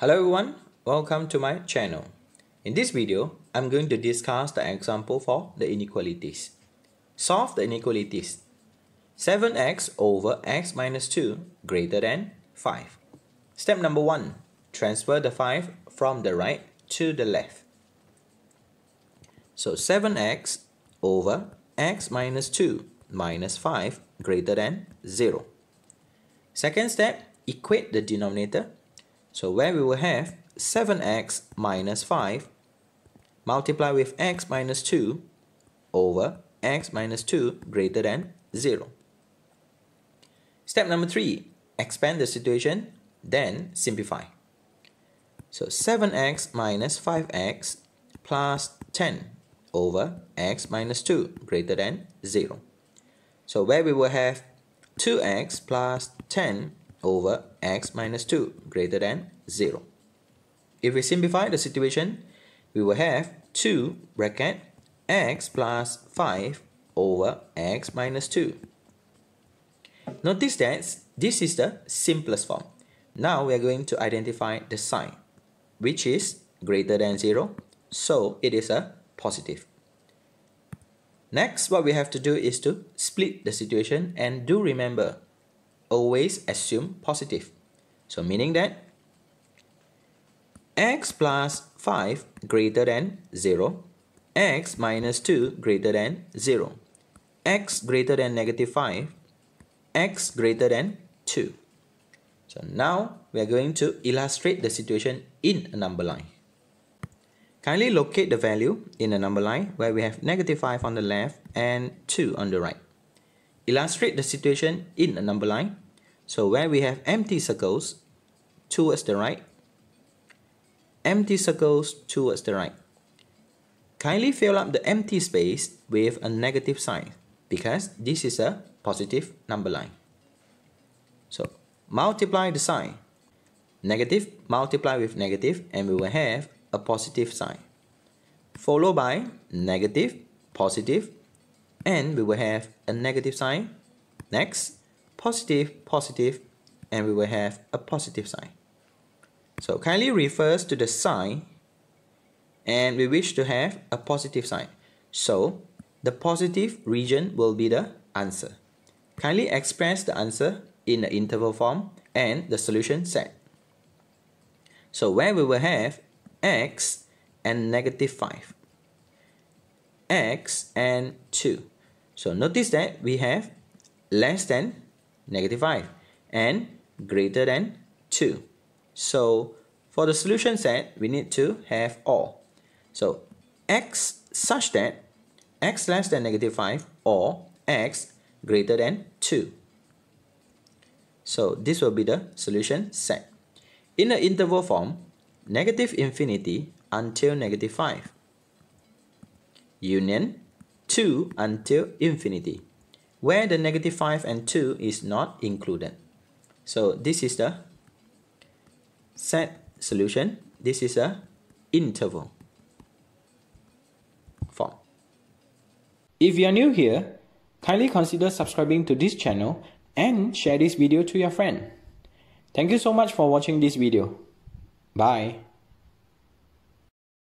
Hello everyone, welcome to my channel. In this video, I'm going to discuss the example for the inequalities. Solve the inequalities. 7x over x minus 2 greater than 5. Step number 1. Transfer the 5 from the right to the left. So 7x over x minus 2 minus 5 greater than 0. Second step, equate the denominator. So where we will have 7x minus 5 multiply with x minus 2 over x minus 2 greater than 0. Step number 3, expand the situation, then simplify. So 7x minus 5x plus 10 over x minus 2 greater than 0. So where we will have 2x plus 10 over x minus 2 greater than 0. If we simplify the situation, we will have 2 bracket x plus 5 over x minus 2. Notice that this is the simplest form. Now we are going to identify the sign, which is greater than 0, so it is a positive. Next, what we have to do is to split the situation, and do remember, always assume positive. So meaning that x plus 5 greater than 0, x minus 2 greater than 0, x greater than negative 5, x greater than 2. So now we are going to illustrate the situation in a number line. Kindly locate the value in a number line where we have negative 5 on the left and 2 on the right. Illustrate the situation in a number line. So where we have empty circles towards the right, empty circles towards the right. Kindly fill up the empty space with a negative sign because this is a positive number line. So multiply the sign. Negative multiply with negative and we will have a positive sign. Followed by negative, positive, and we will have a negative sign. Next, positive, positive, and we will have a positive sign. So kindly refers to the sign, and we wish to have a positive sign. So the positive region will be the answer. Kindly express the answer in the interval form and the solution set. So where we will have x and negative 5, x and 2. So notice that we have less than negative 5 and greater than 2. So for the solution set, we need to have or. So x such that x less than negative 5 or x greater than 2. So this will be the solution set. In the interval form, negative infinity until negative 5. Union 2 until infinity, where the negative 5 and 2 is not included. So this is the set solution. This is a interval form. If you are new here, kindly consider subscribing to this channel and share this video to your friend. Thank you so much for watching this video. Bye.